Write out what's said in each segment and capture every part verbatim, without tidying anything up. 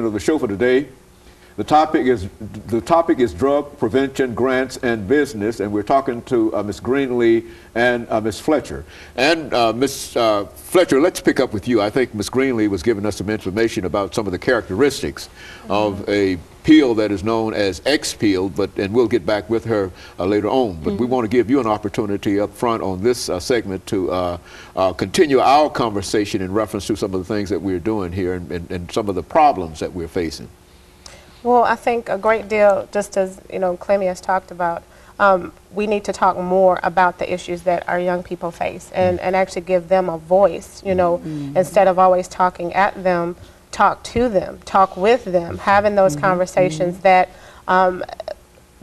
segment of the show for today. The topic is the topic is drug prevention, grants, and business, and we're talking to uh, Miz Greenlee and uh, Miz Fletcher. And uh, Miz Uh, Fletcher, let's pick up with you. I think Miz Greenlee was giving us some information about some of the characteristics mm-hmm. of a peel that is known as X-peel, but and we'll get back with her uh, later on. But mm-hmm. we want to give you an opportunity up front on this uh, segment to uh, uh, continue our conversation in reference to some of the things that we're doing here and, and, and some of the problems that we're facing. Well, I think a great deal, just as, you know, Clemmy has talked about, um, we need to talk more about the issues that our young people face and, and actually give them a voice, you know, mm-hmm. instead of always talking at them, talk to them, talk with them, having those mm-hmm. conversations mm-hmm. that um,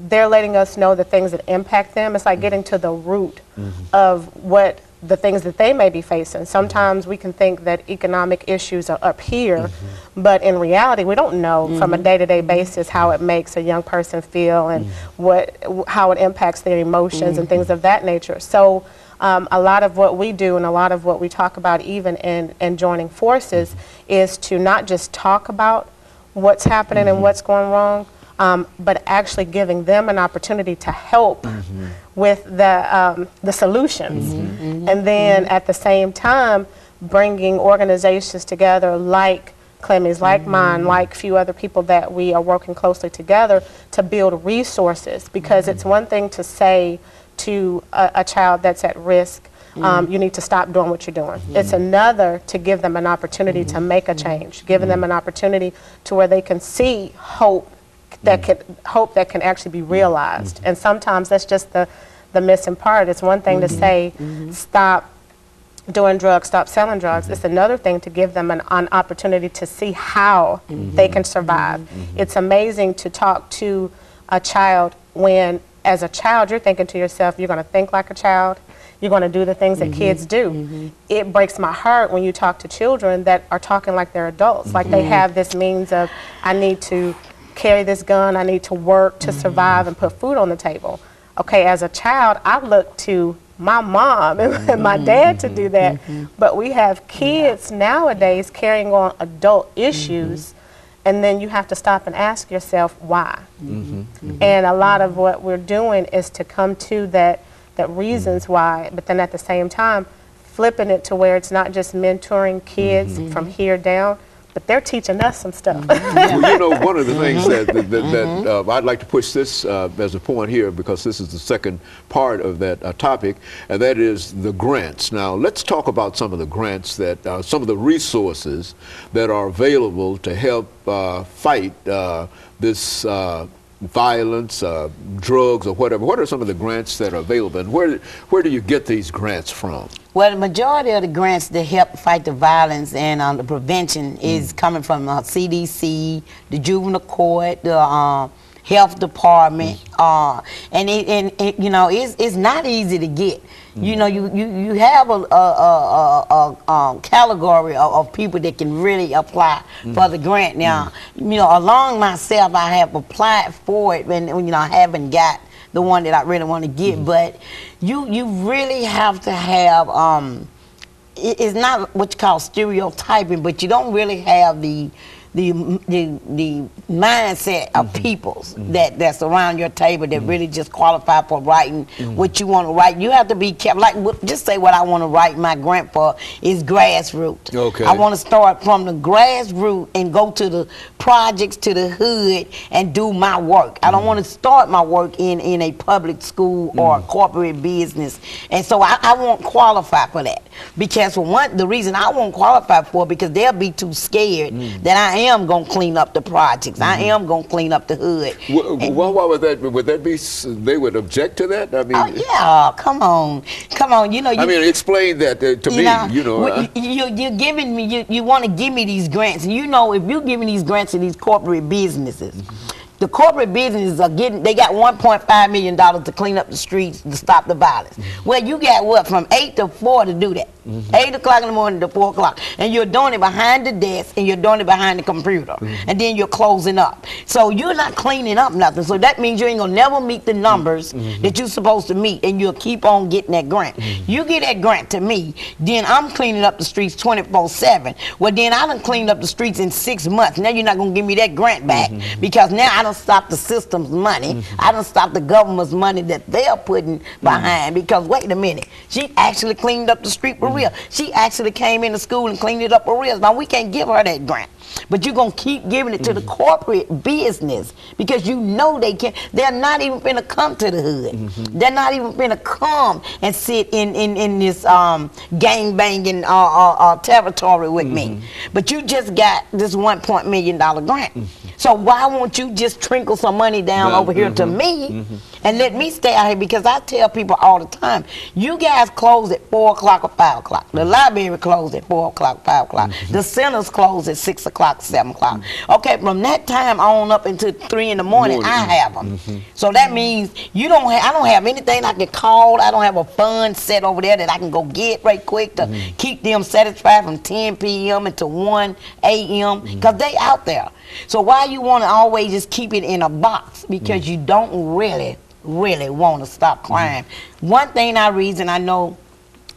they're letting us know the things that impact them. It's like getting to the root mm-hmm. of what the things that they may be facing. Sometimes we can think that economic issues are up here, mm-hmm. but in reality we don't know mm-hmm. from a day-to-day basis how it makes a young person feel and mm-hmm. what how it impacts their emotions mm-hmm. and things of that nature. So um, a lot of what we do and a lot of what we talk about, even in, in joining forces, is to not just talk about what's happening mm-hmm. and what's going wrong, Um, but actually giving them an opportunity to help mm-hmm. with the, um, the solutions. Mm-hmm, mm-hmm, and then mm-hmm. at the same time, bringing organizations together like Clemmy's, like mm-hmm. mine, like few other people that we are working closely together to build resources. Because mm-hmm. it's one thing to say to a, a child that's at risk, Um, you need to stop doing what you're doing. Mm-hmm. It's another to give them an opportunity mm-hmm. to make a change, giving mm-hmm. them an opportunity to where they can see hope that can hope that can actually be realized. Mm-hmm. And sometimes that's just the, the missing part. It's one thing mm-hmm. to say, mm-hmm. stop doing drugs, stop selling drugs. Mm-hmm. It's another thing to give them an, an opportunity to see how mm-hmm. they can survive. Mm-hmm. It's amazing to talk to a child when, as a child, you're thinking to yourself, you're going to think like a child. You're going to do the things that mm-hmm. kids do. Mm-hmm. It breaks my heart when you talk to children that are talking like they're adults, mm-hmm. like they have this means of, I need to carry this gun, I need to work to survive and put food on the table. Okay, as a child, I look to my mom and my dad to do that, mm-hmm. but we have kids yeah. nowadays carrying on adult issues, mm-hmm. and then you have to stop and ask yourself why. Mm-hmm. Mm-hmm. And a lot of what we're doing is to come to that, that reasons mm-hmm. why, but then at the same time, flipping it to where it's not just mentoring kids mm-hmm. from here down, but they're teaching us some stuff. Well, you know, one of the things that, that, that, that uh, I'd like to push this uh, as a point here, because this is the second part of that uh, topic, and that is the grants. Now, let's talk about some of the grants that, uh, some of the resources that are available to help uh, fight uh, this uh, violence, uh, drugs, or whatever. What are some of the grants that are available, and where, where do you get these grants from? Well, the majority of the grants that help fight the violence and um, the prevention is mm. coming from uh, C D C, the juvenile court, the uh, health department, mm. uh, and it, and it, you know, it's it's not easy to get. Mm. You know, you you you have a a, a, a, a category of, of people that can really apply mm. for the grant. Now, mm. you know, along myself, I have applied for it, and you know, I haven't got the one that I really want to get, mm-hmm. but you you really have to have um, it, it's not what you call stereotyping, but you don't really have the the the, the mindset mm-hmm. of peoples mm-hmm. that that's around your table that mm-hmm. really just qualify for writing mm-hmm. what you want to write. You have to be kept like just say what I want to write my grant for is grassroots. Okay, I want to start from the grassroots and go to the projects, to the hood, and do my work. Mm-hmm. I don't want to start my work in in a public school mm-hmm. or a corporate business, and so I, I won't qualify for that, because for one, the reason I won't qualify for it, because they'll be too scared mm-hmm. that I am gonna clean up the projects. Mm-hmm. I am gonna clean up the hood. Well, well, why would that? Would that be? They would object to that. I mean, oh, yeah. Come on, come on. You know. You, I mean, explain that uh, to you me. Know, you know, uh, you, you're giving me. You, you want to give me these grants, and you know, if you're giving these grants to these corporate businesses. Mm-hmm. The corporate businesses are getting, they got one point five million dollars to clean up the streets, to stop the violence. Well, you got what, from eight to four to do that. Mm-hmm. eight o'clock in the morning to four o'clock. And you're doing it behind the desk and you're doing it behind the computer. Mm-hmm. And then you're closing up. So you're not cleaning up nothing. So that means you ain't going to never meet the numbers mm-hmm. that you're supposed to meet, and you'll keep on getting that grant. Mm-hmm. You get that grant to me, then I'm cleaning up the streets twenty-four seven. Well, then I done cleaned up the streets in six months. Now you're not going to give me that grant back mm-hmm. because now I done stopped the system's money. Mm-hmm. I done stopped the government's money that they're putting behind mm-hmm. because, wait a minute, she actually cleaned up the street for mm-hmm. real. She actually came into school and cleaned it up for real. Now, we can't give her that grant. But you're going to keep giving it to mm-hmm. the corporate business because you know they can't. They're not even going to come to the hood. Mm-hmm. They're not even going to come and sit in, in, in this um, gang-banging uh, uh, uh, territory with mm-hmm. me. But you just got this one point million dollar grant. Mm-hmm. So why won't you just trickle some money down no, over here mm-hmm. to me mm-hmm. and let me stay out here? Because I tell people all the time, you guys close at four o'clock or five o'clock. The library closed at four o'clock, five o'clock. Mm-hmm. The centers closed at six o'clock. seven o'clock. Mm-hmm. Okay, from that time on up until three in the morning, morning. I have them. Mm-hmm. So that means you don't. Ha I don't have anything I can call. I don't have a fund set over there that I can go get right quick to mm-hmm. keep them satisfied from ten p m until one a m because mm-hmm. they out there. So why you want to always just keep it in a box? Because mm-hmm. you don't really, really want to stop crime. Mm-hmm. One thing I reason I know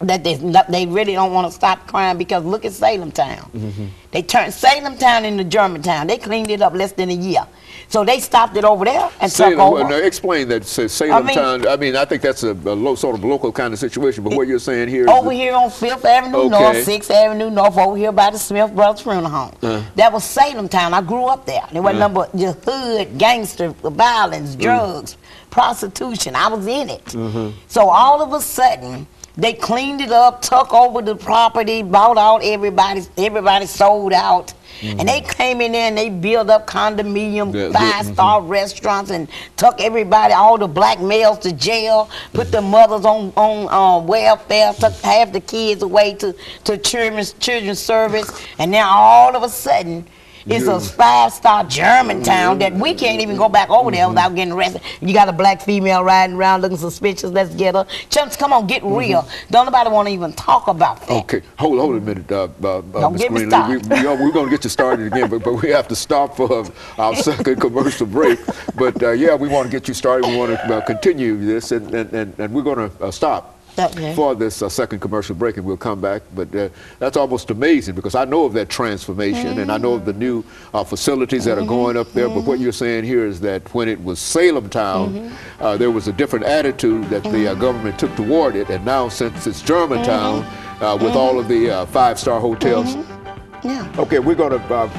that they, they really don't want to stop crime because look at Salem Town. Mm-hmm. They turned Salem Town into Germantown. They cleaned it up less than a year. So they stopped it over there and Salem, took over. Now explain that so Salem I mean, Town. I mean, I think that's a, a low, sort of local kind of situation, but what you're saying here is over here on Fifth Avenue okay. North, Sixth Avenue North, over here by the Smith Brothers Funeral Home. Uh. That was Salem Town. I grew up there. There was uh. number your hood, gangster, violence, drugs, mm. prostitution. I was in it. Mm-hmm. So all of a sudden, they cleaned it up, took over the property, bought out everybody, everybody sold out. Mm-hmm. And they came in there and they built up condominium, yeah, five-star mm-hmm. restaurants and took everybody, all the black males to jail, put mm-hmm. the mothers on, on uh, welfare, took half the kids away to, to children's, children's service. And now all of a sudden, it's yeah. a five-star Germantown that we can't even go back over there mm-hmm. without getting arrested. You got a black female riding around looking suspicious. Let's get her. Chumps, come on, get mm-hmm. real. Don't nobody want to even talk about that. Okay, hold, hold a minute, uh, uh, Don't Miz get Greenlee. Me started. We, we are, we're going to get you started again, but, but we have to stop for our second commercial break. But, uh, yeah, we want to get you started. We want to uh, continue this, and, and, and, and we're going to uh, stop. Okay. For this uh, second commercial break, and we'll come back. But uh, that's almost amazing because I know of that transformation mm-hmm. and I know of the new uh, facilities that mm-hmm. are going up there. Mm-hmm. But what you're saying here is that when it was Salem Town, mm-hmm. uh, there was a different attitude that mm-hmm. the uh, government took toward it. And now since it's Germantown mm-hmm. uh, with mm-hmm. all of the uh, five-star hotels. Mm-hmm. Yeah. Okay, we're going to uh,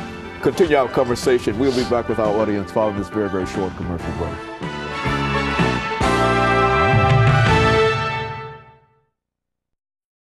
continue our conversation. We'll be back with our audience following this very, very short commercial break.